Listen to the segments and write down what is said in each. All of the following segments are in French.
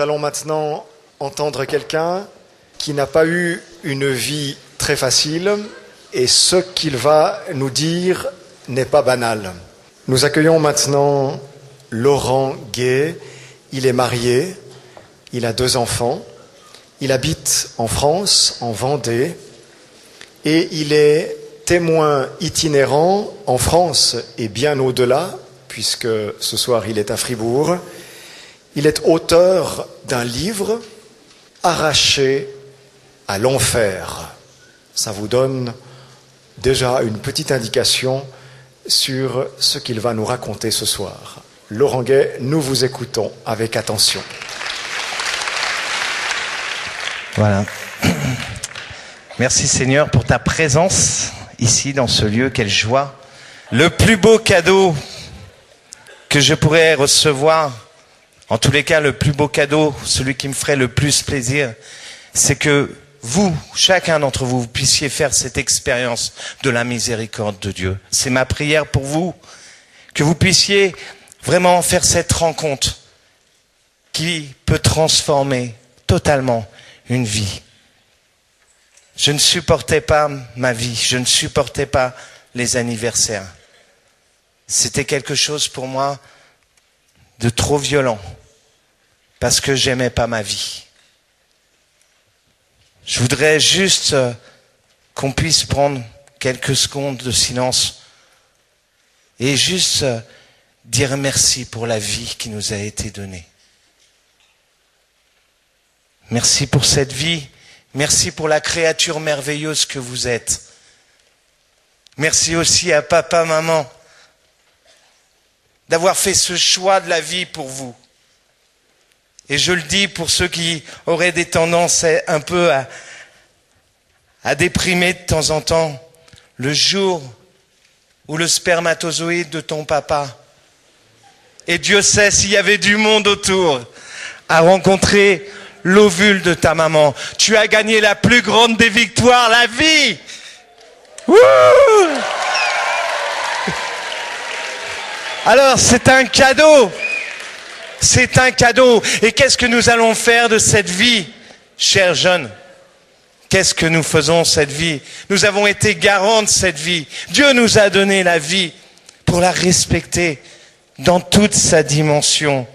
Nous allons maintenant entendre quelqu'un qui n'a pas eu une vie très facile et ce qu'il va nous dire n'est pas banal. Nous accueillons maintenant Laurent Gay. Il est marié, il a 2 enfants, il habite en France, en Vendée, et il est témoin itinérant en France et bien au-delà, puisque ce soir il est à Fribourg. Il est auteur d'un livre, Arraché à l'Enfer. Ça vous donne déjà une petite indication sur ce qu'il va nous raconter ce soir. Laurent Gay, nous vous écoutons avec attention. Voilà. Merci Seigneur pour ta présence ici dans ce lieu. Quelle joie. Le plus beau cadeau que je pourrais recevoir, en tous les cas, le plus beau cadeau, celui qui me ferait le plus plaisir, c'est que vous, chacun d'entre vous, vous puissiez faire cette expérience de la miséricorde de Dieu. C'est ma prière pour vous, que vous puissiez vraiment faire cette rencontre qui peut transformer totalement une vie. Je ne supportais pas ma vie, je ne supportais pas les anniversaires. C'était quelque chose pour moi de trop violent. Parce que j'aimais pas ma vie. Je voudrais juste qu'on puisse prendre quelques secondes de silence et juste dire merci pour la vie qui nous a été donnée. Merci pour cette vie, merci pour la créature merveilleuse que vous êtes. Merci aussi à papa, maman, d'avoir fait ce choix de la vie pour vous. Et je le dis pour ceux qui auraient des tendances un peu à déprimer de temps en temps. Le jour où le spermatozoïde de ton papa, et Dieu sait s'il y avait du monde autour, a rencontré l'ovule de ta maman, tu as gagné la plus grande des victoires, la vie. Wouh! Alors c'est un cadeau. C'est un cadeau. Et qu'est-ce que nous allons faire de cette vie, chers jeunes? Qu'est-ce que nous faisons cette vie? Nous avons été garants de cette vie. Dieu nous a donné la vie pour la respecter dans toute sa dimension.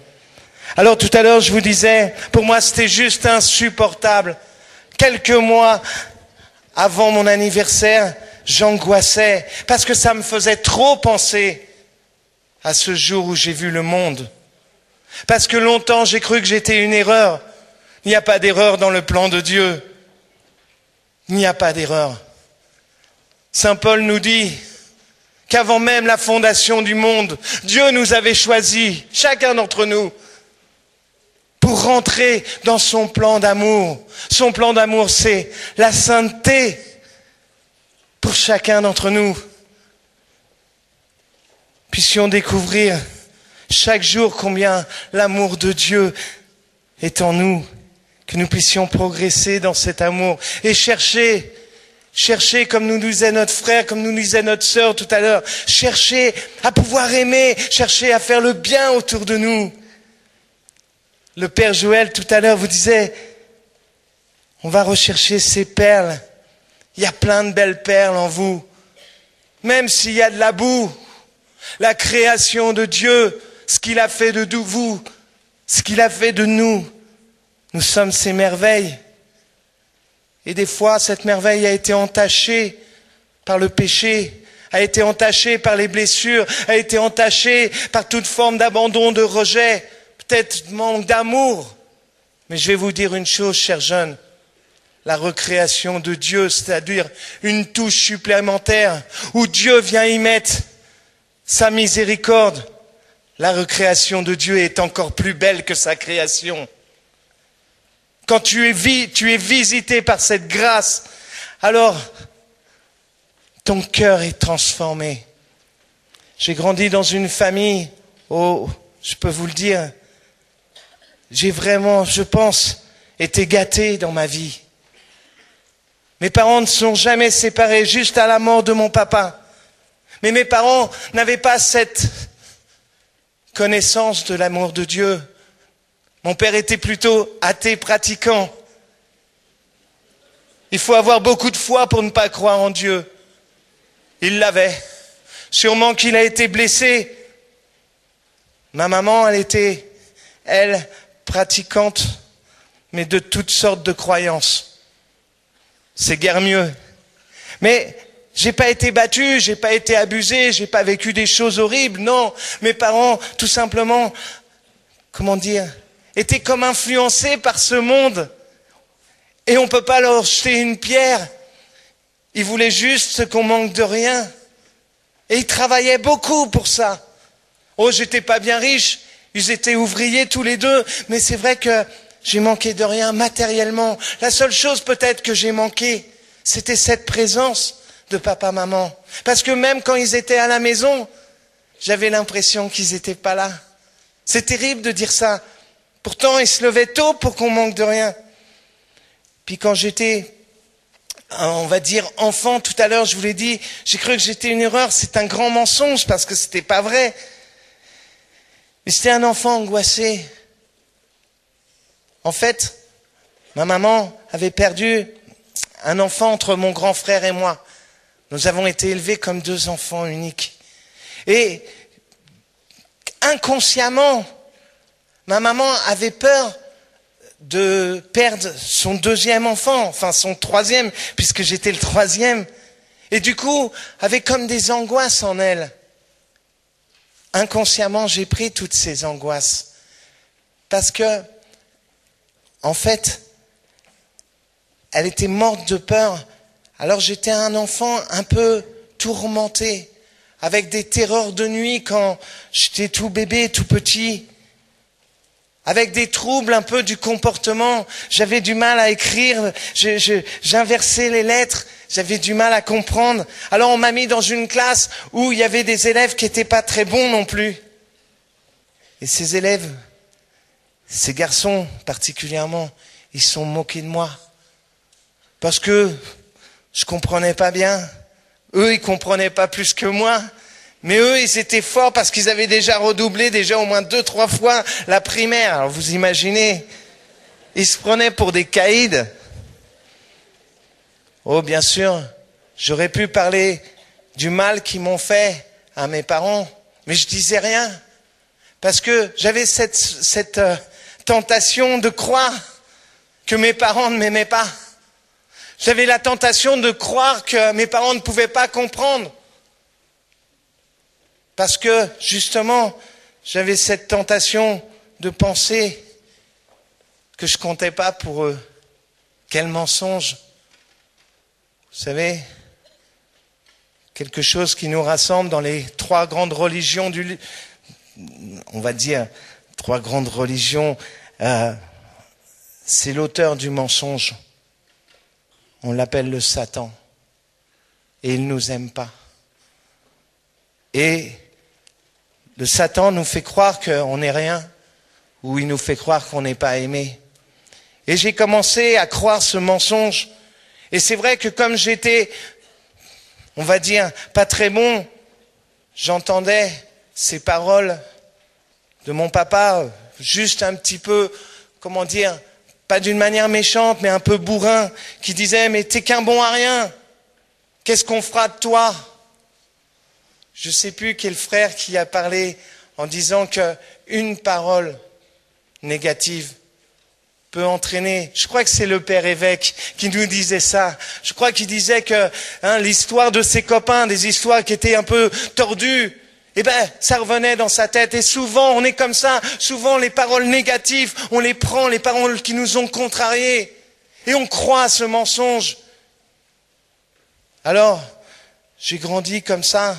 Alors tout à l'heure, je vous disais, pour moi c'était juste insupportable. Quelques mois avant mon anniversaire, j'angoissais parce que ça me faisait trop penser à ce jour où j'ai vu le monde. Parce que longtemps, j'ai cru que j'étais une erreur. Il n'y a pas d'erreur dans le plan de Dieu. Il n'y a pas d'erreur. Saint Paul nous dit qu'avant même la fondation du monde, Dieu nous avait choisis, chacun d'entre nous, pour rentrer dans son plan d'amour. Son plan d'amour, c'est la sainteté pour chacun d'entre nous. Puissions découvrir chaque jour combien l'amour de Dieu est en nous, que nous puissions progresser dans cet amour et chercher comme nous disait notre frère, comme nous disait notre sœur tout à l'heure, chercher à pouvoir aimer, chercher à faire le bien autour de nous. Le Père Joël tout à l'heure vous disait, on va rechercher ces perles, il y a plein de belles perles en vous, même s'il y a de la boue, la création de Dieu, ce qu'il a fait de vous, ce qu'il a fait de nous. Nous sommes ces merveilles. Et des fois, cette merveille a été entachée par le péché, a été entachée par les blessures, a été entachée par toute forme d'abandon, de rejet, peut-être manque d'amour. Mais je vais vous dire une chose, chers jeunes. La recréation de Dieu, c'est-à-dire une touche supplémentaire où Dieu vient y mettre sa miséricorde. La recréation de Dieu est encore plus belle que sa création. Quand tu es visité par cette grâce, alors ton cœur est transformé. J'ai grandi dans une famille, oh, je peux vous le dire, j'ai vraiment, je pense, été gâté dans ma vie. Mes parents ne sont jamais séparés, juste à la mort de mon papa. Mais mes parents n'avaient pas cette connaissance de l'amour de Dieu. Mon père était plutôt athée pratiquant. Il faut avoir beaucoup de foi pour ne pas croire en Dieu. Il l'avait. Sûrement qu'il a été blessé. Ma maman, elle était, elle, pratiquante, mais de toutes sortes de croyances. C'est guère mieux. Mais j'ai pas été battu, j'ai pas été abusé, j'ai pas vécu des choses horribles, non. Mes parents, tout simplement, comment dire, étaient comme influencés par ce monde. Et on ne peut pas leur jeter une pierre. Ils voulaient juste qu'on manque de rien. Et ils travaillaient beaucoup pour ça. Oh, j'étais pas bien riche. Ils étaient ouvriers tous les deux. Mais c'est vrai que j'ai manqué de rien matériellement. La seule chose peut-être que j'ai manqué, c'était cette présence de papa-maman. Parce que même quand ils étaient à la maison, j'avais l'impression qu'ils n'étaient pas là. C'est terrible de dire ça. Pourtant, ils se levaient tôt pour qu'on manque de rien. Puis quand j'étais, on va dire, enfant, tout à l'heure, je vous l'ai dit, j'ai cru que j'étais une erreur. C'est un grand mensonge parce que c'était pas vrai. Mais c'était un enfant angoissé. En fait, ma maman avait perdu un enfant entre mon grand frère et moi. Nous avons été élevés comme deux enfants uniques. Et inconsciemment, ma maman avait peur de perdre son deuxième enfant, enfin son troisième, puisque j'étais le troisième. Et du coup, avait comme des angoisses en elle. Inconsciemment, j'ai pris toutes ces angoisses. Parce que, en fait, elle était morte de peur. Alors j'étais un enfant un peu tourmenté, avec des terreurs de nuit quand j'étais tout bébé, tout petit. Avec des troubles un peu du comportement, j'avais du mal à écrire, j'inversais les lettres, j'avais du mal à comprendre. Alors on m'a mis dans une classe où il y avait des élèves qui n'étaient pas très bons non plus. Et ces élèves, ces garçons particulièrement, ils se sont moqués de moi. Parce que je comprenais pas bien. Eux, ils comprenaient pas plus que moi. Mais eux, ils étaient forts parce qu'ils avaient déjà redoublé, déjà au moins 2-3 fois la primaire. Alors vous imaginez, ils se prenaient pour des caïds. Oh, bien sûr, j'aurais pu parler du mal qu'ils m'ont fait à mes parents, mais je disais rien. Parce que j'avais cette tentation de croire que mes parents ne m'aimaient pas. J'avais la tentation de croire que mes parents ne pouvaient pas comprendre. Parce que, justement, j'avais cette tentation de penser que je comptais pas pour eux. Quel mensonge! Vous savez, quelque chose qui nous rassemble dans les trois grandes religions du... On va dire, trois grandes religions, c'est l'auteur du mensonge. On l'appelle le Satan. Et il nous aime pas. Et... le Satan nous fait croire qu'on n'est rien, ou il nous fait croire qu'on n'est pas aimé. Et j'ai commencé à croire ce mensonge. Et c'est vrai que comme j'étais, on va dire, pas très bon, j'entendais ces paroles de mon papa, juste un petit peu, comment dire, pas d'une manière méchante, mais un peu bourrin, qui disait « Mais t'es qu'un bon à rien, qu'est-ce qu'on fera de toi ?» Je ne sais plus quel frère qui a parlé en disant qu'une parole négative peut entraîner. Je crois que c'est le père évêque qui nous disait ça. Je crois qu'il disait que l'histoire de ses copains, des histoires qui étaient un peu tordues, eh ben, ça revenait dans sa tête. Et souvent, on est comme ça. Souvent, les paroles négatives, on les prend, les paroles qui nous ont contrariés. Et on croit à ce mensonge. Alors, j'ai grandi comme ça.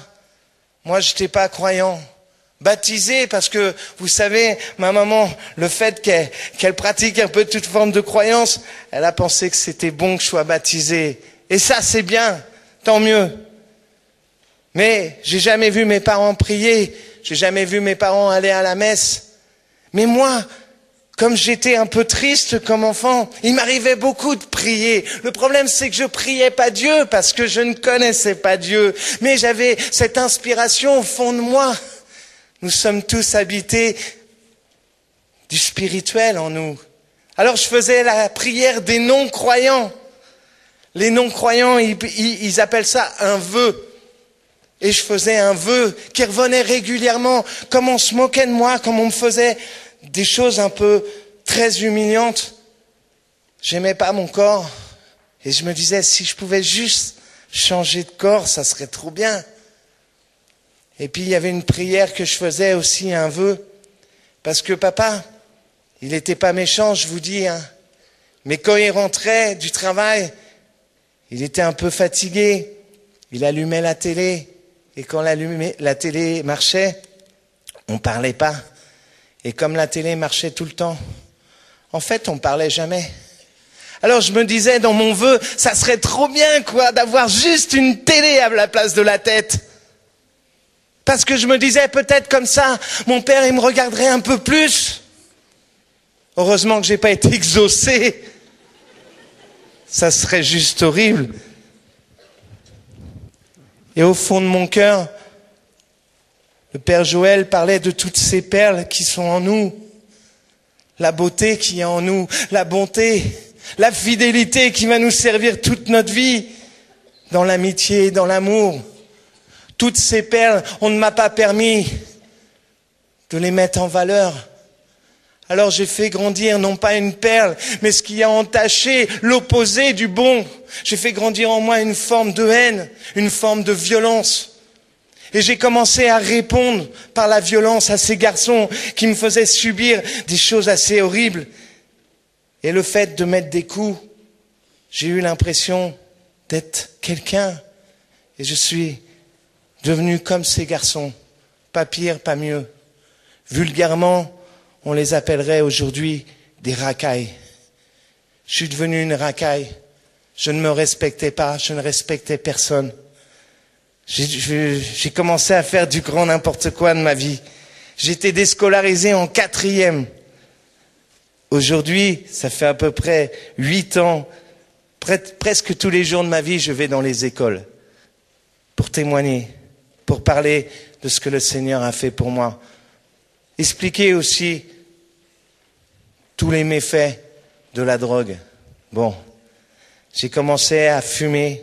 Moi, je n'étais pas croyant. Baptisé, parce que, vous savez, ma maman, le fait qu'elle pratique un peu toute forme de croyance, elle a pensé que c'était bon que je sois baptisé. Et ça, c'est bien. Tant mieux. Mais j'ai jamais vu mes parents prier. J'ai jamais vu mes parents aller à la messe. Mais moi, comme j'étais un peu triste comme enfant, il m'arrivait beaucoup de prier. Le problème, c'est que je priais pas Dieu parce que je ne connaissais pas Dieu. Mais j'avais cette inspiration au fond de moi. Nous sommes tous habités du spirituel en nous. Alors je faisais la prière des non-croyants. Les non-croyants, ils appellent ça un vœu. Et je faisais un vœu qui revenait régulièrement, comme on se moquait de moi, comme on me faisait des choses un peu très humiliantes. J'aimais pas mon corps. Et je me disais, si je pouvais juste changer de corps, ça serait trop bien. Et puis il y avait une prière que je faisais aussi, un vœu. Parce que papa, il n'était pas méchant, je vous dis, hein. Mais quand il rentrait du travail, il était un peu fatigué. Il allumait la télé. Et quand la télé marchait, on ne parlait pas. Et comme la télé marchait tout le temps, en fait, on ne parlait jamais. Alors je me disais dans mon vœu, ça serait trop bien quoi, d'avoir juste une télé à la place de la tête. Parce que je me disais, peut-être comme ça, mon père, il me regarderait un peu plus. Heureusement que j'ai pas été exaucé. Ça serait juste horrible. Et au fond de mon cœur, le Père Joël parlait de toutes ces perles qui sont en nous. La beauté qui est en nous, la bonté, la fidélité qui va nous servir toute notre vie, dans l'amitié, dans l'amour. Toutes ces perles, on ne m'a pas permis de les mettre en valeur. Alors j'ai fait grandir, non pas une perle, mais ce qui a entaché l'opposé du bon. J'ai fait grandir en moi une forme de haine, une forme de violence. Et j'ai commencé à répondre par la violence à ces garçons qui me faisaient subir des choses assez horribles. Et le fait de mettre des coups, j'ai eu l'impression d'être quelqu'un. Et je suis devenu comme ces garçons, pas pire, pas mieux. Vulgairement, on les appellerait aujourd'hui des racailles. Je suis devenu une racaille. Je ne me respectais pas, je ne respectais personne. J'ai commencé à faire du grand n'importe quoi de ma vie. J'étais déscolarisé en 4e. Aujourd'hui, ça fait à peu près 8 ans, presque tous les jours de ma vie, je vais dans les écoles pour témoigner, pour parler de ce que le Seigneur a fait pour moi. Expliquer aussi tous les méfaits de la drogue. Bon, j'ai commencé à fumer.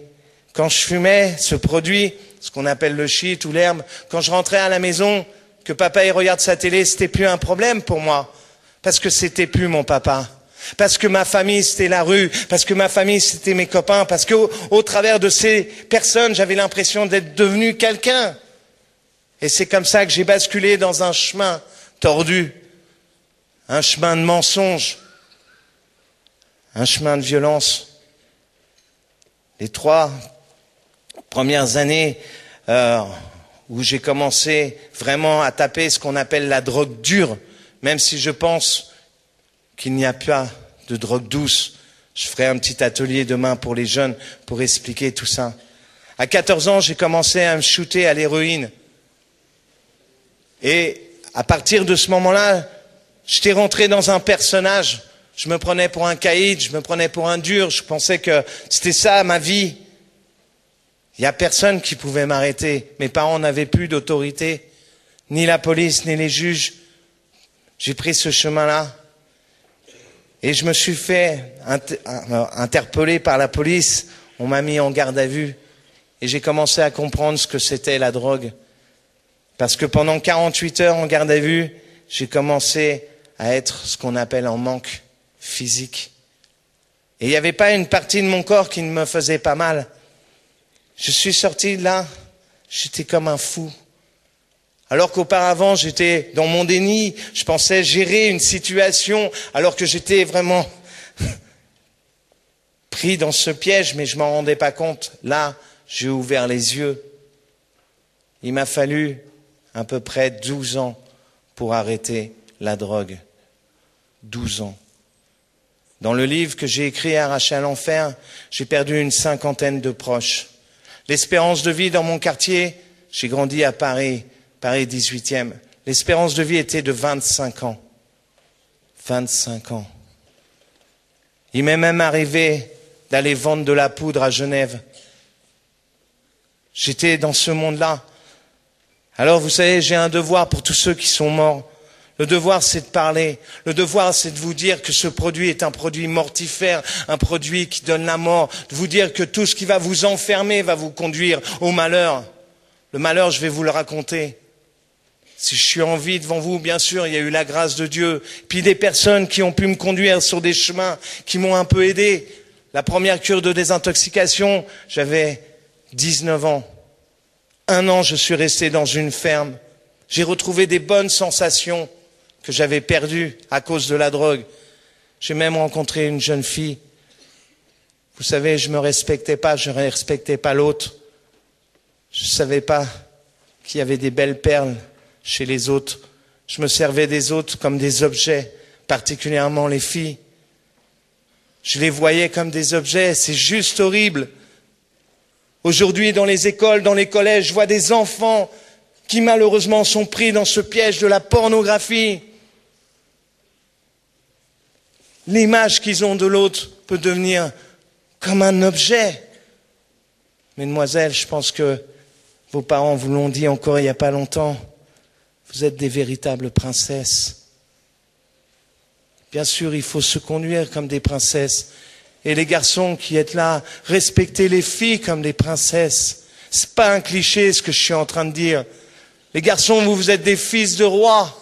Quand je fumais ce produit, ce qu'on appelle le shit ou l'herbe, quand je rentrais à la maison, que papa y regarde sa télé, c'était plus un problème pour moi. Parce que c'était plus mon papa. Parce que ma famille, c'était la rue. Parce que ma famille, c'était mes copains. Parce que au travers de ces personnes, j'avais l'impression d'être devenu quelqu'un. Et c'est comme ça que j'ai basculé dans un chemin tordu, un chemin de mensonge, un chemin de violence. Les 3 premières années où j'ai commencé vraiment à taper ce qu'on appelle la drogue dure, même si je pense qu'il n'y a pas de drogue douce. Je ferai un petit atelier demain pour les jeunes pour expliquer tout ça. À 14 ans, j'ai commencé à me shooter à l'héroïne. Et à partir de ce moment-là, j'étais rentré dans un personnage. Je me prenais pour un caïd, je me prenais pour un dur. Je pensais que c'était ça, ma vie. Il n'y a personne qui pouvait m'arrêter. Mes parents n'avaient plus d'autorité, ni la police, ni les juges. J'ai pris ce chemin-là. Et je me suis fait interpeller par la police. On m'a mis en garde à vue. Et j'ai commencé à comprendre ce que c'était la drogue. Parce que pendant 48 heures en garde à vue, j'ai commencé à être ce qu'on appelle en manque physique. Et il n'y avait pas une partie de mon corps qui ne me faisait pas mal. Je suis sorti de là, j'étais comme un fou. Alors qu'auparavant, j'étais dans mon déni, je pensais gérer une situation, alors que j'étais vraiment pris dans ce piège, mais je ne m'en rendais pas compte. Là, j'ai ouvert les yeux. Il m'a fallu à peu près 12 ans pour arrêter la drogue. 12 ans. Dans le livre que j'ai écrit, Arraché à l'Enfer, j'ai perdu une 50aine de proches. L'espérance de vie dans mon quartier, j'ai grandi à Paris, Paris 18e. L'espérance de vie était de 25 ans. 25 ans. Il m'est même arrivé d'aller vendre de la poudre à Genève. J'étais dans ce monde-là. Alors vous savez, j'ai un devoir pour tous ceux qui sont morts. Le devoir, c'est de parler. Le devoir, c'est de vous dire que ce produit est un produit mortifère, un produit qui donne la mort. De vous dire que tout ce qui va vous enfermer va vous conduire au malheur. Le malheur, je vais vous le raconter. Si je suis en vie devant vous, bien sûr, il y a eu la grâce de Dieu. Puis des personnes qui ont pu me conduire sur des chemins, qui m'ont un peu aidé. La première cure de désintoxication, j'avais 19 ans. 1 an, je suis resté dans une ferme. J'ai retrouvé des bonnes sensations que j'avais perdu à cause de la drogue. J'ai même rencontré une jeune fille. Vous savez, je ne me respectais pas, je ne respectais pas l'autre. Je ne savais pas qu'il y avait des belles perles chez les autres. Je me servais des autres comme des objets, particulièrement les filles. Je les voyais comme des objets, c'est juste horrible. Aujourd'hui, dans les écoles, dans les collèges, je vois des enfants qui malheureusement sont pris dans ce piège de la pornographie. L'image qu'ils ont de l'autre peut devenir comme un objet. Mesdemoiselles, je pense que vos parents vous l'ont dit encore il n'y a pas longtemps, vous êtes des véritables princesses. Bien sûr, il faut se conduire comme des princesses. Et les garçons qui êtes là, respectez les filles comme des princesses. Ce n'est pas un cliché ce que je suis en train de dire. Les garçons, vous êtes des fils de roi.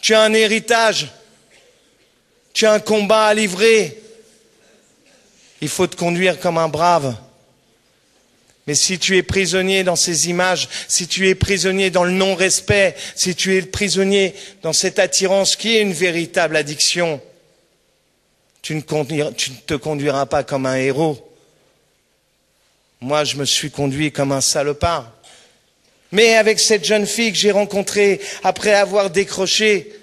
Tu as un héritage. Tu as un combat à livrer. Il faut te conduire comme un brave. Mais si tu es prisonnier dans ces images, si tu es prisonnier dans le non-respect, si tu es prisonnier dans cette attirance qui est une véritable addiction, tu ne te conduiras pas comme un héros. Moi, je me suis conduit comme un salopard. Mais avec cette jeune fille que j'ai rencontrée, après avoir décroché,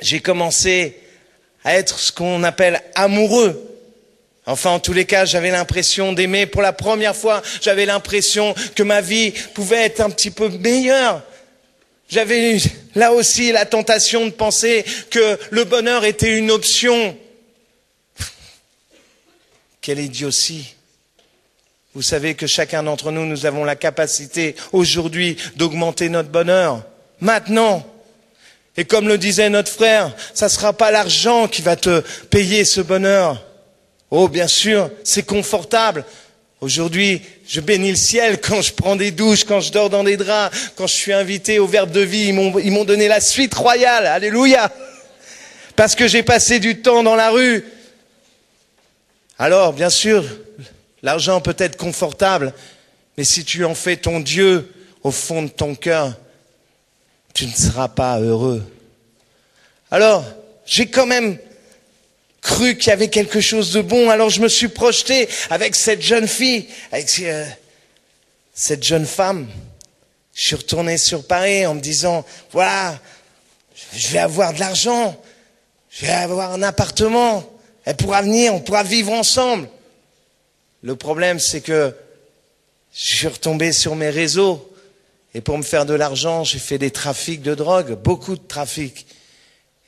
j'ai commencé à être ce qu'on appelle amoureux. Enfin, en tous les cas, j'avais l'impression d'aimer. Pour la première fois, j'avais l'impression que ma vie pouvait être un petit peu meilleure. J'avais eu, là aussi, la tentation de penser que le bonheur était une option. Quelle idiotie! Vous savez que chacun d'entre nous, nous avons la capacité aujourd'hui d'augmenter notre bonheur. Maintenant. Et comme le disait notre frère, ça ne sera pas l'argent qui va te payer ce bonheur. Oh, bien sûr, c'est confortable. Aujourd'hui, je bénis le ciel quand je prends des douches, quand je dors dans des draps, quand je suis invité au Verbe de vie. Ils m'ont donné la suite royale. Alléluia! Parce que j'ai passé du temps dans la rue. Alors, bien sûr, l'argent peut être confortable, mais si tu en fais ton Dieu au fond de ton cœur, tu ne seras pas heureux. Alors, j'ai quand même cru qu'il y avait quelque chose de bon, alors je me suis projeté avec cette jeune fille, avec cette jeune femme. Je suis retourné sur Paris en me disant, voilà, je vais avoir de l'argent, je vais avoir un appartement, elle pourra venir, on pourra vivre ensemble. Le problème, c'est que je suis retombé sur mes réseaux et pour me faire de l'argent, j'ai fait des trafics de drogue, beaucoup de trafics.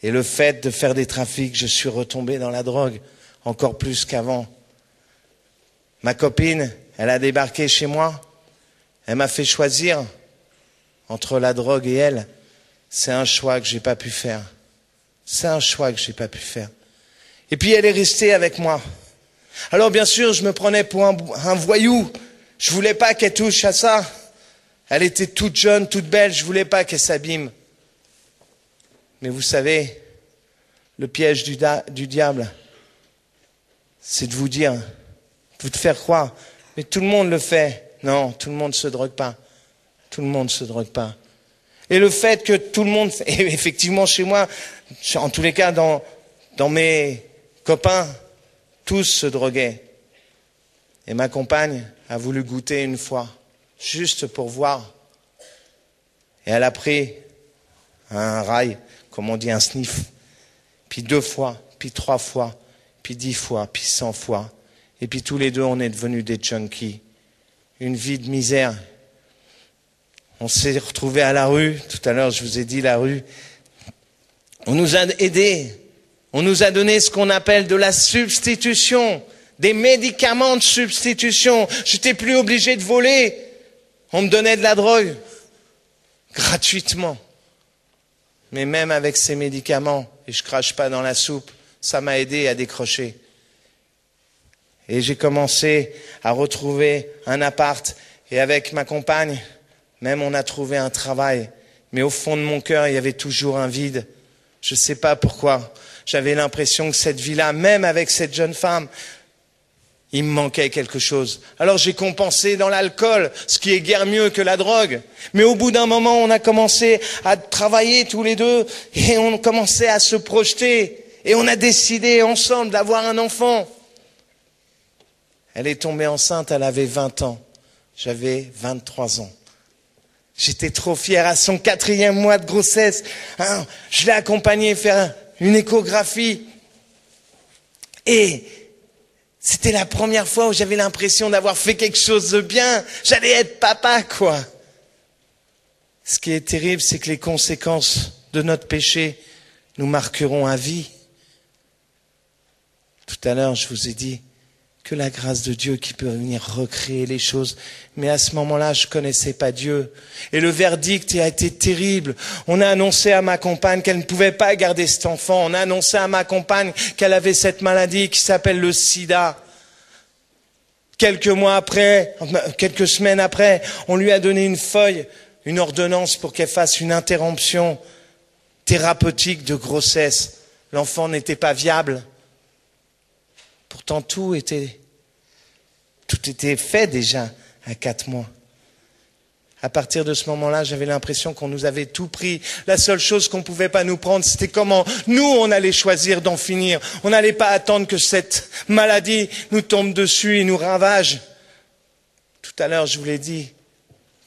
Et le fait de faire des trafics, je suis retombé dans la drogue, encore plus qu'avant. Ma copine, elle a débarqué chez moi. Elle m'a fait choisir entre la drogue et elle. C'est un choix que j'ai pas pu faire. C'est un choix que j'ai pas pu faire. Et puis elle est restée avec moi. Alors bien sûr, je me prenais pour un voyou. Je voulais pas qu'elle touche à ça. Elle était toute jeune, toute belle. Je voulais pas qu'elle s'abîme. Mais vous savez, le piège du diable, c'est de vous dire, de vous faire croire, mais tout le monde le fait. Non, tout le monde se drogue pas. Tout le monde se drogue pas. Et le fait que tout le monde, et effectivement chez moi, en tous les cas dans mes copains, tous se droguaient. Et ma compagne a voulu goûter une fois, juste pour voir. Et elle a pris un rail, comme on dit, un sniff, puis 2 fois, puis 3 fois, puis 10 fois, puis 100 fois. Et puis tous les deux, on est devenus des junkies. Une vie de misère. On s'est retrouvés à la rue. Tout à l'heure, je vous ai dit la rue. On nous a aidés. On nous a donné ce qu'on appelle de la substitution, des médicaments de substitution. Je n'étais plus obligé de voler. On me donnait de la drogue gratuitement. Mais même avec ces médicaments, et je crache pas dans la soupe, ça m'a aidé à décrocher. Et j'ai commencé à retrouver un appart. Et avec ma compagne, même on a trouvé un travail. Mais au fond de mon cœur, il y avait toujours un vide. Je ne sais pas pourquoi. J'avais l'impression que cette vie-là, même avec cette jeune femme, il me manquait quelque chose. Alors j'ai compensé dans l'alcool, ce qui est guère mieux que la drogue. Mais au bout d'un moment, on a commencé à travailler tous les deux et on commençait à se projeter. Et on a décidé ensemble d'avoir un enfant. Elle est tombée enceinte, elle avait 20 ans. J'avais 23 ans. J'étais trop fier à son 4e mois de grossesse. Hein, je l'ai accompagnée faire une échographie. Et c'était la première fois où j'avais l'impression d'avoir fait quelque chose de bien. J'allais être papa, quoi. Ce qui est terrible, c'est que les conséquences de notre péché nous marqueront à vie. Tout à l'heure, je vous ai dit que la grâce de Dieu qui peut venir recréer les choses. Mais à ce moment-là, je connaissais pas Dieu. Et le verdict a été terrible. On a annoncé à ma compagne qu'elle ne pouvait pas garder cet enfant. On a annoncé à ma compagne qu'elle avait cette maladie qui s'appelle le sida. Quelques mois après, quelques semaines après, on lui a donné une feuille, une ordonnance pour qu'elle fasse une interruption thérapeutique de grossesse. L'enfant n'était pas viable. Pourtant, tout était fait déjà à 4 mois. À partir de ce moment-là, j'avais l'impression qu'on nous avait tout pris. La seule chose qu'on ne pouvait pas nous prendre, c'était comment nous, on allait choisir d'en finir. On n'allait pas attendre que cette maladie nous tombe dessus et nous ravage. Tout à l'heure, je vous l'ai dit,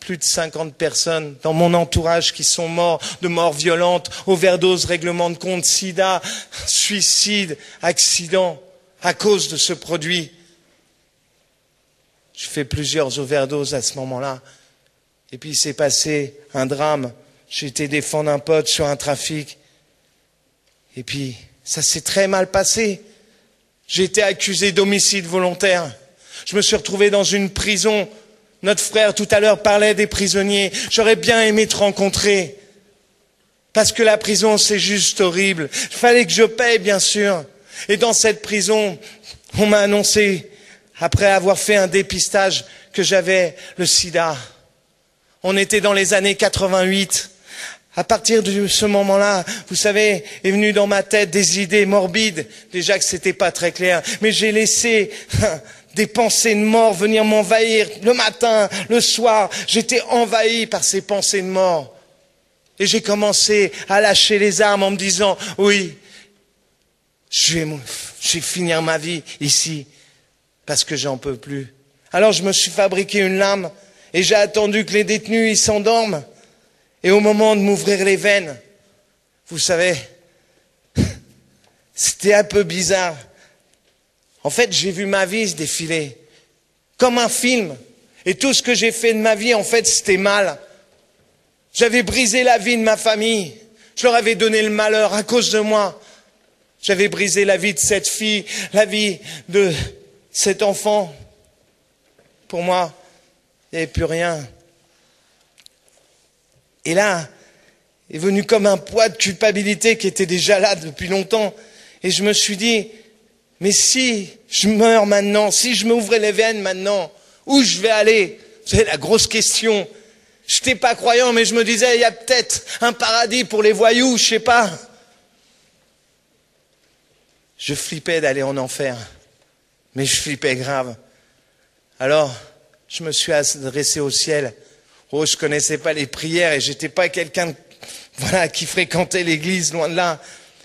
plus de 50 personnes dans mon entourage qui sont mortes, de morts violentes, overdoses, règlements de compte, sida, suicide, accident. À cause de ce produit, je fais plusieurs overdoses à ce moment-là. Et puis il s'est passé un drame. J'ai été défendre un pote sur un trafic. Et puis ça s'est très mal passé. J'ai été accusé d'homicide volontaire. Je me suis retrouvé dans une prison. Notre frère tout à l'heure parlait des prisonniers. J'aurais bien aimé te rencontrer. Parce que la prison, c'est juste horrible. Il fallait que je paye, bien sûr. Et dans cette prison, on m'a annoncé, après avoir fait un dépistage, que j'avais le sida. On était dans les années 88. À partir de ce moment-là, vous savez, est venu dans ma tête des idées morbides. Déjà que c'était pas très clair. Mais j'ai laissé des pensées de mort venir m'envahir le matin, le soir. J'étais envahi par ces pensées de mort. Et j'ai commencé à lâcher les armes en me disant, oui, je vais finir ma vie ici parce que j'en peux plus. Alors je me suis fabriqué une lame et j'ai attendu que les détenus ils s'endorment. Et au moment de m'ouvrir les veines, vous savez, c'était un peu bizarre. En fait, j'ai vu ma vie se défiler comme un film. Et tout ce que j'ai fait de ma vie, en fait, c'était mal. J'avais brisé la vie de ma famille. Je leur avais donné le malheur à cause de moi. J'avais brisé la vie de cette fille, la vie de cet enfant. Pour moi, il n'y avait plus rien. Et là, est venu comme un poids de culpabilité qui était déjà là depuis longtemps. Et je me suis dit, mais si je meurs maintenant, si je m'ouvrais les veines maintenant, où je vais aller? C'est la grosse question. Je n'étais pas croyant, mais je me disais, il y a peut-être un paradis pour les voyous, je ne sais pas. Je flippais d'aller en enfer, mais je flippais grave. Alors, je me suis adressé au ciel. Oh, je connaissais pas les prières et j'étais pas quelqu'un, voilà, qui fréquentait l'église, loin de là.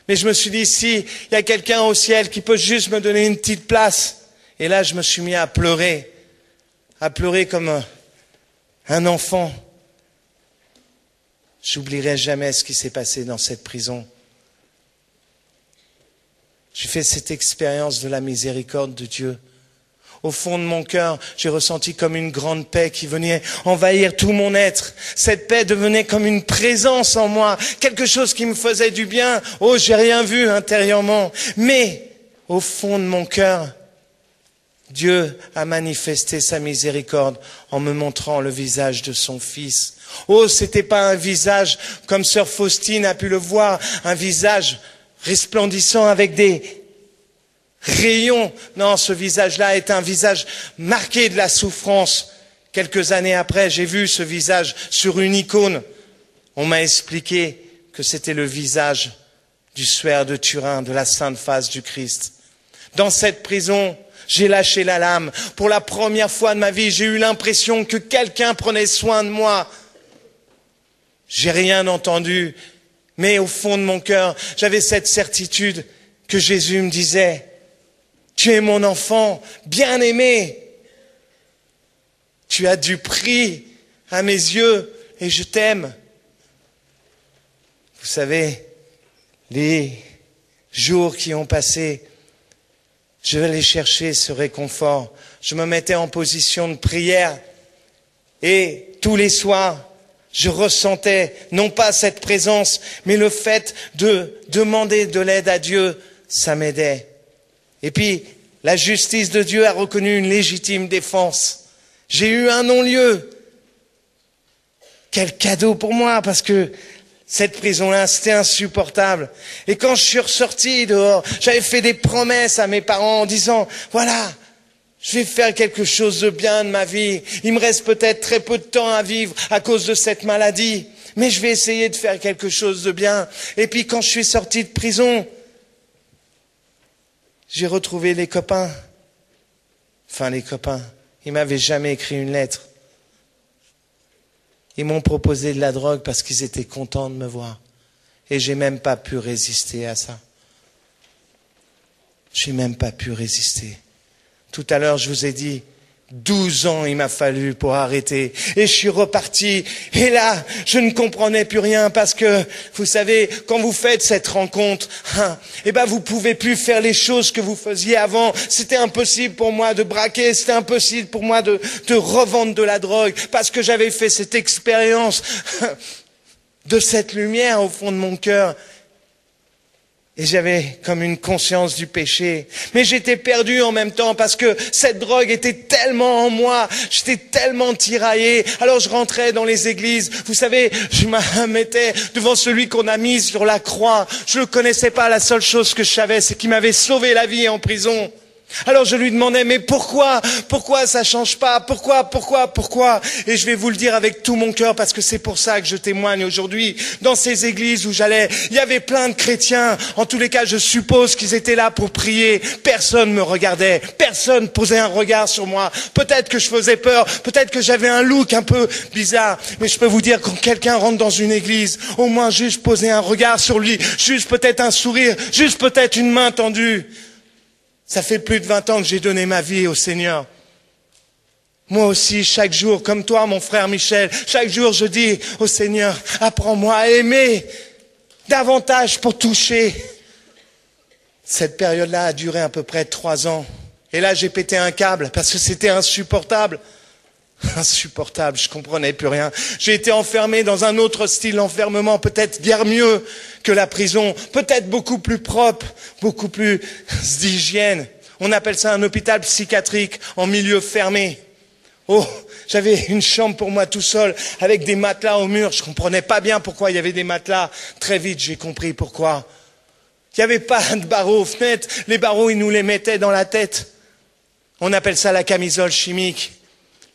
Mais je me suis dit, si, il y a quelqu'un au ciel qui peut juste me donner une petite place. Et là, je me suis mis à pleurer comme un enfant. J'oublierai jamais ce qui s'est passé dans cette prison. J'ai fait cette expérience de la miséricorde de Dieu. Au fond de mon cœur, j'ai ressenti comme une grande paix qui venait envahir tout mon être. Cette paix devenait comme une présence en moi, quelque chose qui me faisait du bien. Oh, j'ai rien vu intérieurement. Mais, au fond de mon cœur, Dieu a manifesté sa miséricorde en me montrant le visage de son Fils. Oh, c'était pas un visage comme Sœur Faustine a pu le voir, un visage resplendissant avec des rayons. Non, ce visage-là est un visage marqué de la souffrance. Quelques années après, j'ai vu ce visage sur une icône. On m'a expliqué que c'était le visage du suaire de Turin, de la sainte face du Christ. Dans cette prison, j'ai lâché la lame. Pour la première fois de ma vie, j'ai eu l'impression que quelqu'un prenait soin de moi. J'ai rien entendu, mais au fond de mon cœur, j'avais cette certitude que Jésus me disait « Tu es mon enfant, bien-aimé. Tu as du prix à mes yeux et je t'aime. » Vous savez, les jours qui ont passé, je vais aller chercher ce réconfort. Je me mettais en position de prière et tous les soirs, je ressentais non pas cette présence, mais le fait de demander de l'aide à Dieu, ça m'aidait. Et puis, la justice de Dieu a reconnu une légitime défense. J'ai eu un non-lieu. Quel cadeau pour moi, parce que cette prison-là, c'était insupportable. Et quand je suis ressorti dehors, j'avais fait des promesses à mes parents en disant « Voilà, je vais faire quelque chose de bien de ma vie. Il me reste peut-être très peu de temps à vivre à cause de cette maladie, mais je vais essayer de faire quelque chose de bien. » Et puis quand je suis sorti de prison, j'ai retrouvé les copains. Enfin, les copains. Ils m'avaient jamais écrit une lettre. Ils m'ont proposé de la drogue parce qu'ils étaient contents de me voir. Et j'ai même pas pu résister à ça. J'ai même pas pu résister. Tout à l'heure, je vous ai dit, 12 ans il m'a fallu pour arrêter. Et je suis reparti. Et là, je ne comprenais plus rien parce que, vous savez, quand vous faites cette rencontre, eh ben, vous pouvez plus faire les choses que vous faisiez avant. C'était impossible pour moi de braquer. C'était impossible pour moi de revendre de la drogue parce que j'avais fait cette expérience de cette lumière au fond de mon cœur. Et j'avais comme une conscience du péché. Mais j'étais perdu en même temps parce que cette drogue était tellement en moi. J'étais tellement tiraillé. Alors je rentrais dans les églises. Vous savez, je me mettais devant celui qu'on a mis sur la croix. Je le connaissais pas. La seule chose que je savais, c'est qu'il m'avait sauvé la vie en prison. Alors je lui demandais, mais pourquoi? Pourquoi ça change pas? Pourquoi? Et je vais vous le dire avec tout mon cœur parce que c'est pour ça que je témoigne aujourd'hui. Dans ces églises où j'allais, il y avait plein de chrétiens. En tous les cas, je suppose qu'ils étaient là pour prier. Personne me regardait. Personne posait un regard sur moi. Peut-être que je faisais peur. Peut-être que j'avais un look un peu bizarre. Mais je peux vous dire, quand quelqu'un rentre dans une église, au moins juste poser un regard sur lui. Juste peut-être un sourire. Juste peut-être une main tendue. Ça fait plus de 20 ans que j'ai donné ma vie au Seigneur. Moi aussi, chaque jour, comme toi, mon frère Michel, chaque jour je dis au Seigneur, apprends-moi à aimer davantage pour toucher. Cette période-là a duré à peu près 3 ans. Et là, j'ai pété un câble parce que c'était insupportable. Insupportable, je comprenais plus rien. J'ai été enfermé dans un autre style d'enfermement, peut-être guère mieux que la prison, peut-être beaucoup plus propre, beaucoup plus d'hygiène. On appelle ça un hôpital psychiatrique en milieu fermé. Oh, j'avais une chambre pour moi tout seul, avec des matelas au mur. Je comprenais pas bien pourquoi il y avait des matelas. Très vite, j'ai compris pourquoi. Il n'y avait pas de barreaux aux fenêtres. Les barreaux, ils nous les mettaient dans la tête. On appelle ça la camisole chimique.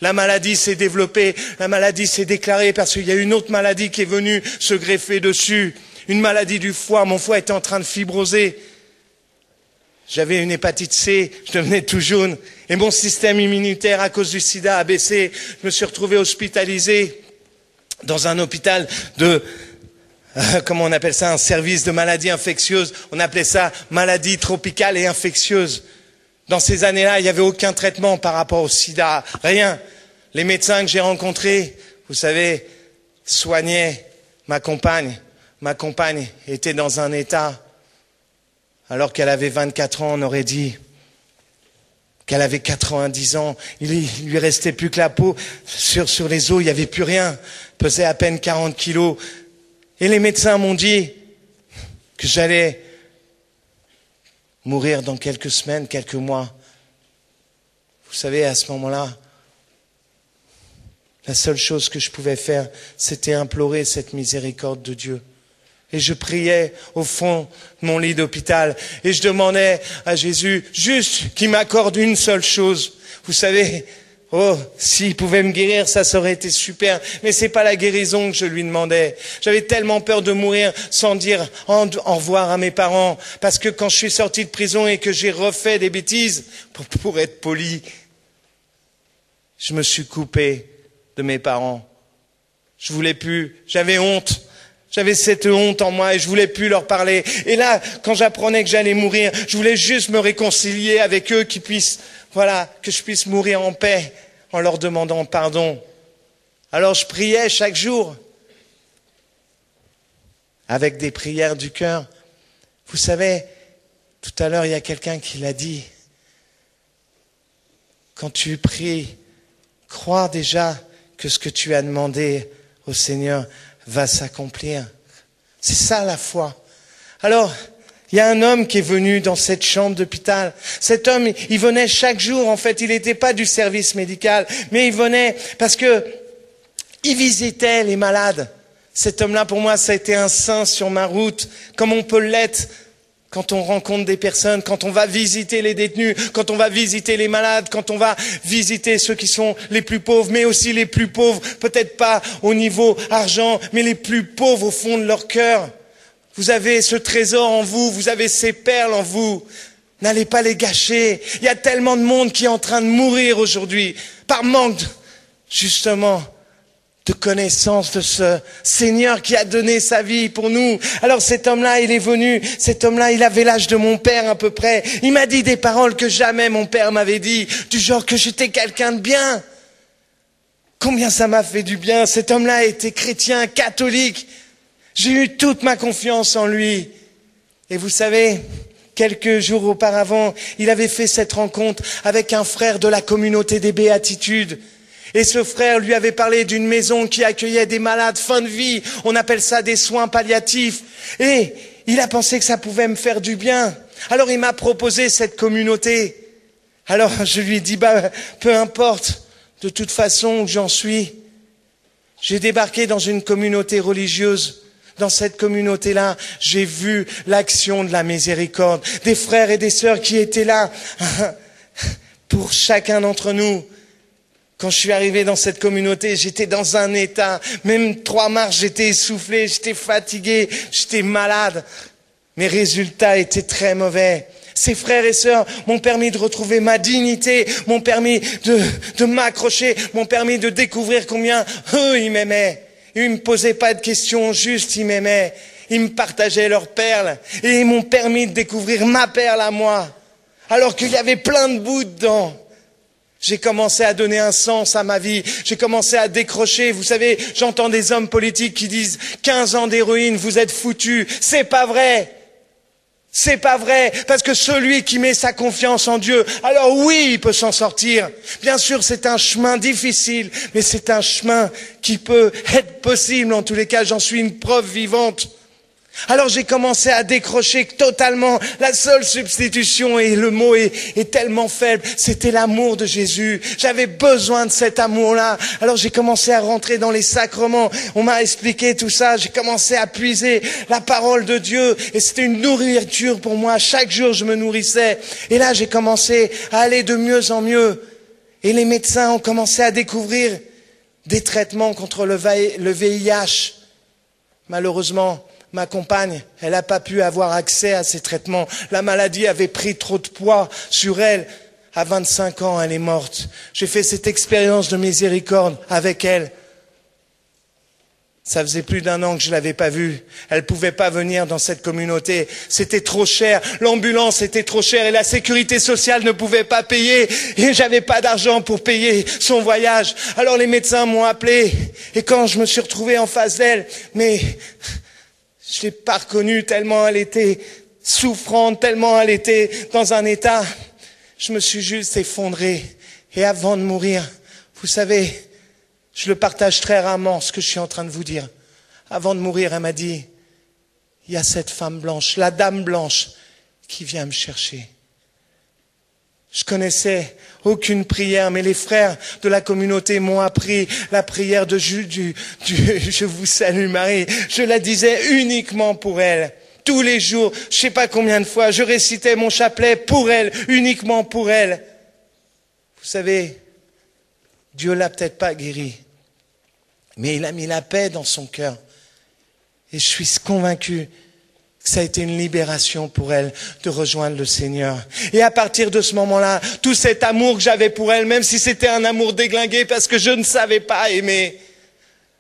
La maladie s'est développée, la maladie s'est déclarée parce qu'il y a une autre maladie qui est venue se greffer dessus. Une maladie du foie, mon foie était en train de fibroser. J'avais une hépatite C, je devenais tout jaune. Et mon système immunitaire à cause du sida a baissé. Je me suis retrouvé hospitalisé dans un hôpital de... comment on appelle ça? Un service de maladies infectieuses. On appelait ça maladie tropicale et infectieuse. Dans ces années-là, il n'y avait aucun traitement par rapport au sida, rien. Les médecins que j'ai rencontrés, vous savez, soignaient ma compagne. Ma compagne était dans un état, alors qu'elle avait 24 ans, on aurait dit qu'elle avait 90 ans. Il lui restait plus que la peau. Sur les os, il n'y avait plus rien. Elle pesait à peine 40 kilos. Et les médecins m'ont dit que j'allais mourir dans quelques semaines, quelques mois. Vous savez, à ce moment-là, La seule chose que je pouvais faire, c'était implorer cette miséricorde de Dieu. Et je priais au fond de mon lit d'hôpital. Et je demandais à Jésus juste qu'il m'accorde une seule chose. Vous savez, oh, s'il pouvait me guérir, ça aurait été super. Mais c'est pas la guérison que je lui demandais. J'avais tellement peur de mourir sans dire au revoir à mes parents. Parce que quand je suis sorti de prison et que j'ai refait des bêtises, pour être poli, je me suis coupé de mes parents. Je voulais plus. J'avais honte. J'avais cette honte en moi et je voulais plus leur parler. Et là, quand j'apprenais que j'allais mourir, je voulais juste me réconcilier avec eux, qu'ils puissent, voilà, que je puisse mourir en paix en leur demandant pardon. Alors je priais chaque jour avec des prières du cœur. Vous savez, tout à l'heure, il y a quelqu'un qui l'a dit. Quand tu pries, crois déjà que ce que tu as demandé au Seigneur va s'accomplir. C'est ça la foi. Alors, il y a un homme qui est venu dans cette chambre d'hôpital. Cet homme, il venait chaque jour, en fait, il n'était pas du service médical, mais il venait parce que il visitait les malades. Cet homme-là, pour moi, ça a été un saint sur ma route, comme on peut l'être quand on rencontre des personnes, quand on va visiter les détenus, quand on va visiter les malades, quand on va visiter ceux qui sont les plus pauvres, mais aussi les plus pauvres, peut-être pas au niveau argent, mais les plus pauvres au fond de leur cœur. Vous avez ce trésor en vous, vous avez ces perles en vous. N'allez pas les gâcher. Il y a tellement de monde qui est en train de mourir aujourd'hui, par manque, justement, de connaissance de ce Seigneur qui a donné sa vie pour nous. Alors cet homme-là, il est venu. Cet homme-là, il avait l'âge de mon père à peu près. Il m'a dit des paroles que jamais mon père m'avait dit, du genre que j'étais quelqu'un de bien. Combien ça m'a fait du bien. Cet homme-là était chrétien, catholique. J'ai eu toute ma confiance en lui. Et vous savez, quelques jours auparavant, il avait fait cette rencontre avec un frère de la communauté des Béatitudes. Et ce frère lui avait parlé d'une maison qui accueillait des malades fin de vie. On appelle ça des soins palliatifs. Et il a pensé que ça pouvait me faire du bien. Alors il m'a proposé cette communauté. Alors je lui ai dit, bah, peu importe, de toute façon où j'en suis. J'ai débarqué dans une communauté religieuse. Dans cette communauté-là, j'ai vu l'action de la miséricorde, des frères et des sœurs qui étaient là pour chacun d'entre nous. Quand je suis arrivé dans cette communauté, j'étais dans un état, même 3 marches, j'étais essoufflé, j'étais fatigué, j'étais malade. Mes résultats étaient très mauvais. Ces frères et sœurs m'ont permis de retrouver ma dignité, m'ont permis de m'accrocher, m'ont permis de découvrir combien eux, ils m'aimaient. Ils ne me posaient pas de questions, juste ils m'aimaient. Ils me partageaient leurs perles et ils m'ont permis de découvrir ma perle à moi, alors qu'il y avait plein de bouts dedans. J'ai commencé à donner un sens à ma vie. J'ai commencé à décrocher. Vous savez, j'entends des hommes politiques qui disent « 15 ans d'héroïne, vous êtes foutus ». C'est pas vrai. C'est pas vrai. Parce que celui qui met sa confiance en Dieu, alors oui, il peut s'en sortir. Bien sûr, c'est un chemin difficile, mais c'est un chemin qui peut être possible. En tous les cas, j'en suis une preuve vivante. Alors j'ai commencé à décrocher totalement. La seule substitution, et le mot est tellement faible, c'était l'amour de Jésus. J'avais besoin de cet amour-là. Alors j'ai commencé à rentrer dans les sacrements. On m'a expliqué tout ça. J'ai commencé à puiser la parole de Dieu. Et c'était une nourriture pour moi. Chaque jour, je me nourrissais. Et là, j'ai commencé à aller de mieux en mieux. Et les médecins ont commencé à découvrir des traitements contre le VIH. Malheureusement, ma compagne, elle n'a pas pu avoir accès à ces traitements. La maladie avait pris trop de poids sur elle. À 25 ans, elle est morte. J'ai fait cette expérience de miséricorde avec elle. Ça faisait plus d'1 an que je l'avais pas vue. Elle pouvait pas venir dans cette communauté. C'était trop cher. L'ambulance était trop chère et la sécurité sociale ne pouvait pas payer. Et j'avais pas d'argent pour payer son voyage. Alors les médecins m'ont appelé. Et quand je me suis retrouvé en face d'elle, mais je l'ai pas reconnue tellement elle était souffrante, tellement elle était dans un état. Je me suis juste effondré. Et avant de mourir, vous savez, je le partage très rarement ce que je suis en train de vous dire. Avant de mourir, elle m'a dit, il y a cette femme blanche, la dame blanche, qui vient me chercher. Je connaissais aucune prière, mais les frères de la communauté m'ont appris la prière de Je vous salue Marie. Je la disais uniquement pour elle. Tous les jours, je ne sais pas combien de fois, je récitais mon chapelet pour elle, uniquement pour elle. Vous savez, Dieu l'a peut-être pas guérie, mais il a mis la paix dans son cœur. Et je suis convaincu que ça a été une libération pour elle de rejoindre le Seigneur. Et à partir de ce moment-là, tout cet amour que j'avais pour elle, même si c'était un amour déglingué parce que je ne savais pas aimer,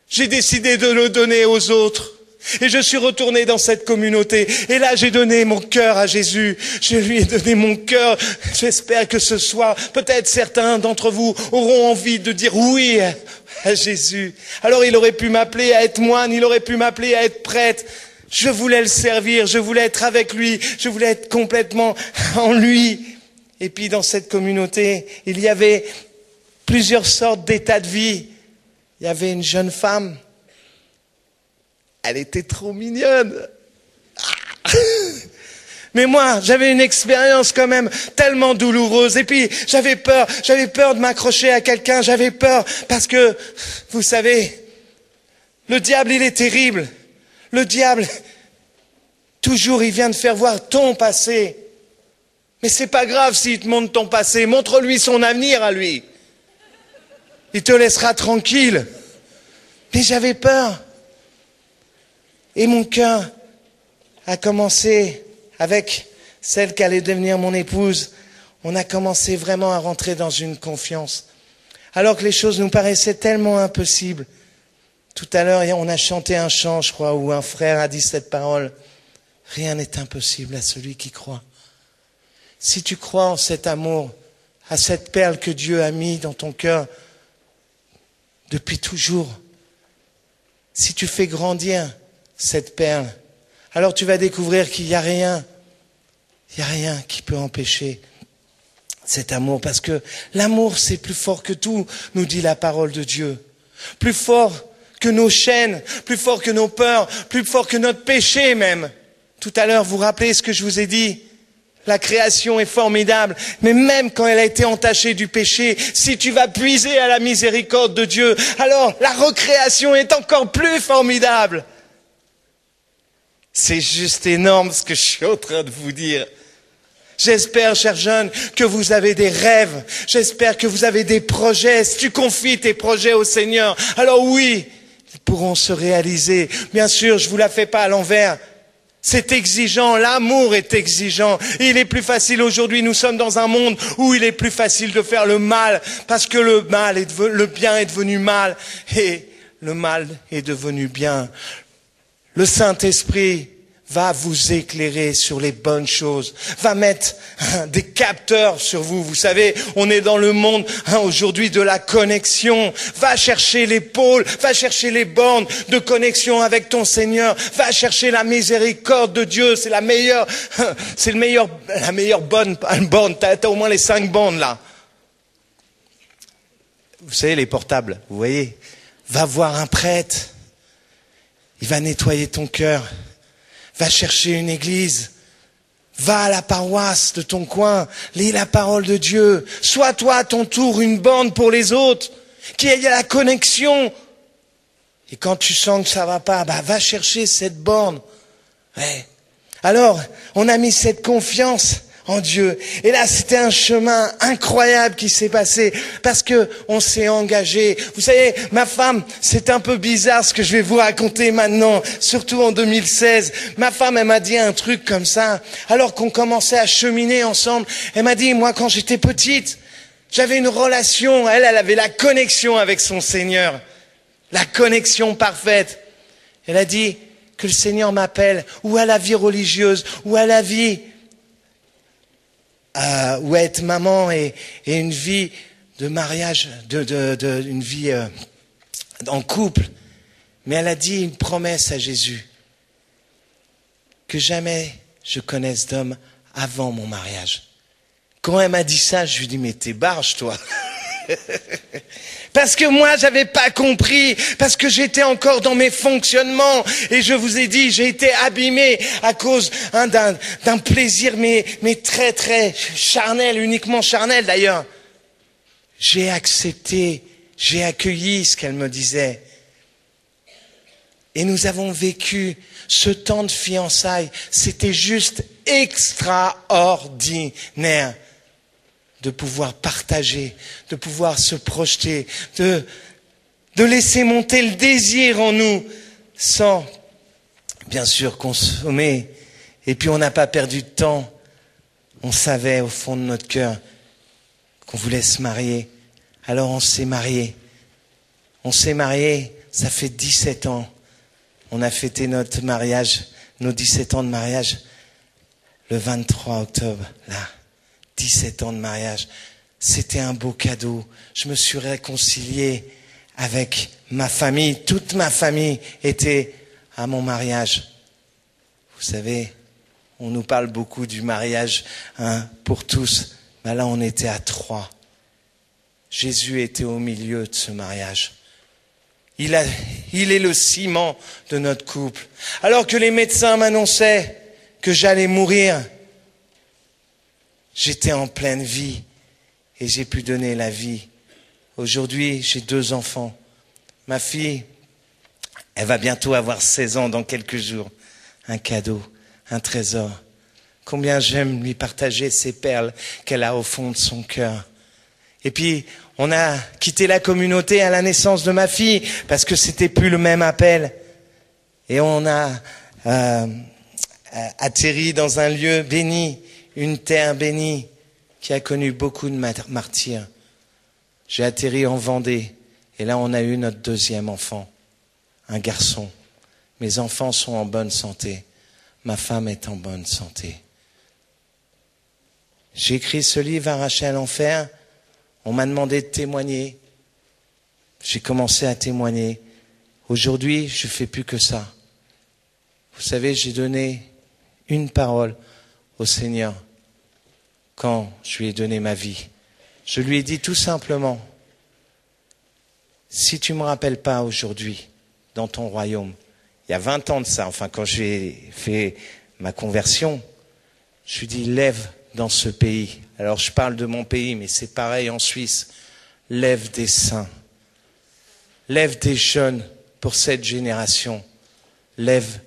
j'ai décidé de le donner aux autres. Et je suis retourné dans cette communauté. Et là, j'ai donné mon cœur à Jésus. Je lui ai donné mon cœur. J'espère que ce soir, peut-être certains d'entre vous auront envie de dire oui à Jésus. Alors, il aurait pu m'appeler à être moine. Il aurait pu m'appeler à être prêtre. Je voulais le servir. Je voulais être avec lui. Je voulais être complètement en lui. Et puis, dans cette communauté, il y avait plusieurs sortes d'états de vie. Il y avait une jeune femme. Elle était trop mignonne. Mais moi, j'avais une expérience quand même tellement douloureuse. Et puis, j'avais peur de m'accrocher à quelqu'un. J'avais peur parce que, vous savez, le diable, il est terrible. Le diable, toujours, il vient de faire voir ton passé. Mais c'est pas grave s'il te montre ton passé. Montre-lui son avenir à lui. Il te laissera tranquille. Mais j'avais peur. Et mon cœur a commencé, avec celle qui allait devenir mon épouse, on a commencé vraiment à rentrer dans une confiance. Alors que les choses nous paraissaient tellement impossibles. Tout à l'heure, on a chanté un chant, je crois, où un frère a dit cette parole. Rien n'est impossible à celui qui croit. Si tu crois en cet amour, à cette perle que Dieu a mise dans ton cœur depuis toujours, si tu fais grandir cette perle, alors tu vas découvrir qu'il n'y a rien, qui peut empêcher cet amour. Parce que l'amour, c'est plus fort que tout, nous dit la parole de Dieu. Plus fort que nos chaînes, plus fort que nos peurs, plus fort que notre péché même. Tout à l'heure, vous rappelez ce que je vous ai dit? La création est formidable, mais même quand elle a été entachée du péché, si tu vas puiser à la miséricorde de Dieu, alors la recréation est encore plus formidable. C'est juste énorme ce que je suis en train de vous dire. J'espère, chers jeunes, que vous avez des rêves. J'espère que vous avez des projets. Si tu confies tes projets au Seigneur, alors oui, ils pourront se réaliser. Bien sûr, je ne vous la fais pas à l'envers. C'est exigeant, l'amour est exigeant. Il est plus facile aujourd'hui, nous sommes dans un monde où il est plus facile de faire le mal, parce que le bien est devenu mal, et le mal est devenu bien. Le Saint-Esprit va vous éclairer sur les bonnes choses, va mettre des capteurs sur vous. Vous savez, on est dans le monde aujourd'hui de la connexion. Va chercher les pôles, va chercher les bornes de connexion avec ton Seigneur. Va chercher la miséricorde de Dieu. C'est la meilleure, bonne borne. T'as au moins les 5 bornes là. Vous savez, les portables, vous voyez. Va voir un prêtre. Il va nettoyer ton cœur. Va chercher une église. Va à la paroisse de ton coin. Lis la parole de Dieu. Sois toi à ton tour une borne pour les autres. Qu'il y ait la connexion. Et quand tu sens que ça va pas, bah, va chercher cette borne. Ouais. Alors, on a mis cette confiance en Dieu. Et là, c'était un chemin incroyable qui s'est passé parce que on s'est engagé. Vous savez, ma femme, c'est un peu bizarre ce que je vais vous raconter maintenant, surtout en 2016. Ma femme, elle m'a dit un truc comme ça, alors qu'on commençait à cheminer ensemble. Elle m'a dit, moi, quand j'étais petite, j'avais une relation. Elle avait la connexion avec son Seigneur. La connexion parfaite. Elle a dit que le Seigneur m'appelle ou à la vie religieuse ou à la vie ou être maman et une vie de mariage, une vie en couple. Mais elle a dit une promesse à Jésus. Que jamais je connaisse d'homme avant mon mariage. Quand elle m'a dit ça, je lui ai dit, mais t'es barge, toi. Parce que moi, j'avais pas compris, parce que j'étais encore dans mes fonctionnements, et je vous ai dit, j'ai été abîmé à cause d'un plaisir, mais très, très charnel, uniquement charnel d'ailleurs. J'ai accepté, j'ai accueilli ce qu'elle me disait. Et nous avons vécu ce temps de fiançailles. C'était juste extraordinaire de pouvoir partager, de pouvoir se projeter, de laisser monter le désir en nous sans, bien sûr, consommer. Et puis on n'a pas perdu de temps. On savait au fond de notre cœur qu'on voulait se marier. Alors on s'est mariés. On s'est mariés, ça fait 17 ans. On a fêté notre mariage, nos 17 ans de mariage, le 23 octobre, là. 17 ans de mariage. C'était un beau cadeau. Je me suis réconcilié avec ma famille. Toute ma famille était à mon mariage. Vous savez, on nous parle beaucoup du mariage, hein, pour tous. Ben là, on était à 3. Jésus était au milieu de ce mariage. Il est le ciment de notre couple. Alors que les médecins m'annonçaient que j'allais mourir, j'étais en pleine vie et j'ai pu donner la vie. Aujourd'hui, j'ai 2 enfants. Ma fille, elle va bientôt avoir 16 ans dans quelques jours. Un cadeau, un trésor. Combien j'aime lui partager ces perles qu'elle a au fond de son cœur. Et puis, on a quitté la communauté à la naissance de ma fille parce que c'était plus le même appel. Et on a atterri dans un lieu béni. Une terre bénie qui a connu beaucoup de martyrs. J'ai atterri en Vendée et là on a eu notre 2e enfant, un garçon. Mes enfants sont en bonne santé, ma femme est en bonne santé. J'ai écrit ce livre, Arraché à l'Enfer, on m'a demandé de témoigner. J'ai commencé à témoigner. Aujourd'hui, je ne fais plus que ça. Vous savez, j'ai donné une parole au Seigneur, quand je lui ai donné ma vie, je lui ai dit tout simplement, si tu ne me rappelles pas aujourd'hui dans ton royaume, il y a 20 ans de ça, enfin quand j'ai fait ma conversion, je lui ai dit, lève dans ce pays. Alors je parle de mon pays, mais c'est pareil en Suisse. Lève des saints, lève des jeunes pour cette génération, lève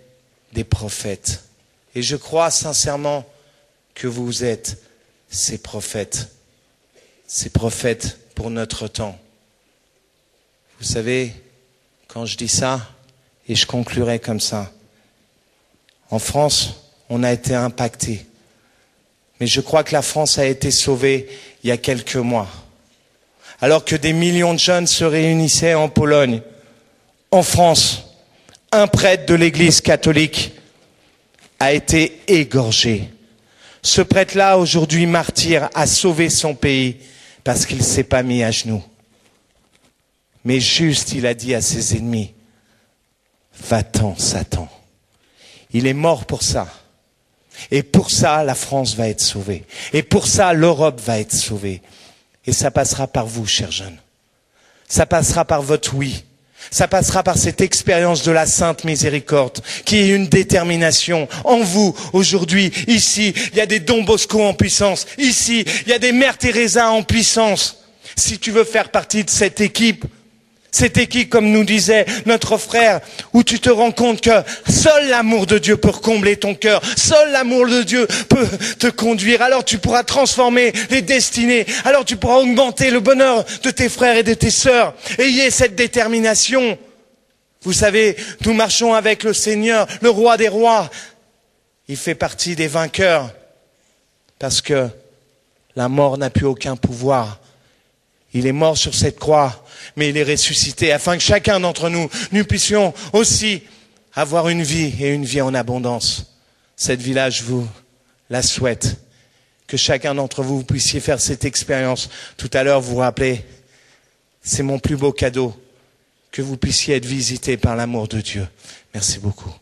des prophètes. Et je crois sincèrement que vous êtes ces prophètes pour notre temps. Vous savez, quand je dis ça, et je conclurai comme ça, en France, on a été impacté. Mais je crois que la France a été sauvée il y a quelques mois. Alors que des millions de jeunes se réunissaient en Pologne, en France, un prêtre de l'Église catholique a été égorgé. Ce prêtre-là, aujourd'hui martyr, a sauvé son pays parce qu'il ne s'est pas mis à genoux. Mais juste, il a dit à ses ennemis, va-t'en, Satan. Il est mort pour ça. Et pour ça, la France va être sauvée. Et pour ça, l'Europe va être sauvée. Et ça passera par vous, chers jeunes. Ça passera par votre oui. Ça passera par cette expérience de la Sainte Miséricorde, qui est une détermination en vous, aujourd'hui, ici. Il y a des Don Bosco en puissance, ici. Il y a des Mère Teresa en puissance. Si tu veux faire partie de cette équipe, comme nous disait notre frère, où tu te rends compte que seul l'amour de Dieu peut combler ton cœur, seul l'amour de Dieu peut te conduire, alors tu pourras transformer les destinées, alors tu pourras augmenter le bonheur de tes frères et de tes sœurs. Ayez cette détermination. Vous savez, nous marchons avec le Seigneur, le roi des rois. Il fait partie des vainqueurs, parce que la mort n'a plus aucun pouvoir. Il est mort sur cette croix, mais il est ressuscité, afin que chacun d'entre nous, nous puissions aussi avoir une vie, et une vie en abondance. Cette vie-là, je vous la souhaite, que chacun d'entre vous puissiez faire cette expérience. Tout à l'heure, vous vous rappelez, c'est mon plus beau cadeau, que vous puissiez être visité par l'amour de Dieu. Merci beaucoup.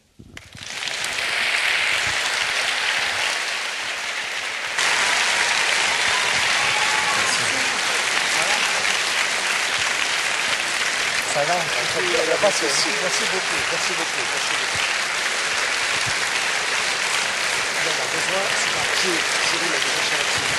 Ça va, merci beaucoup.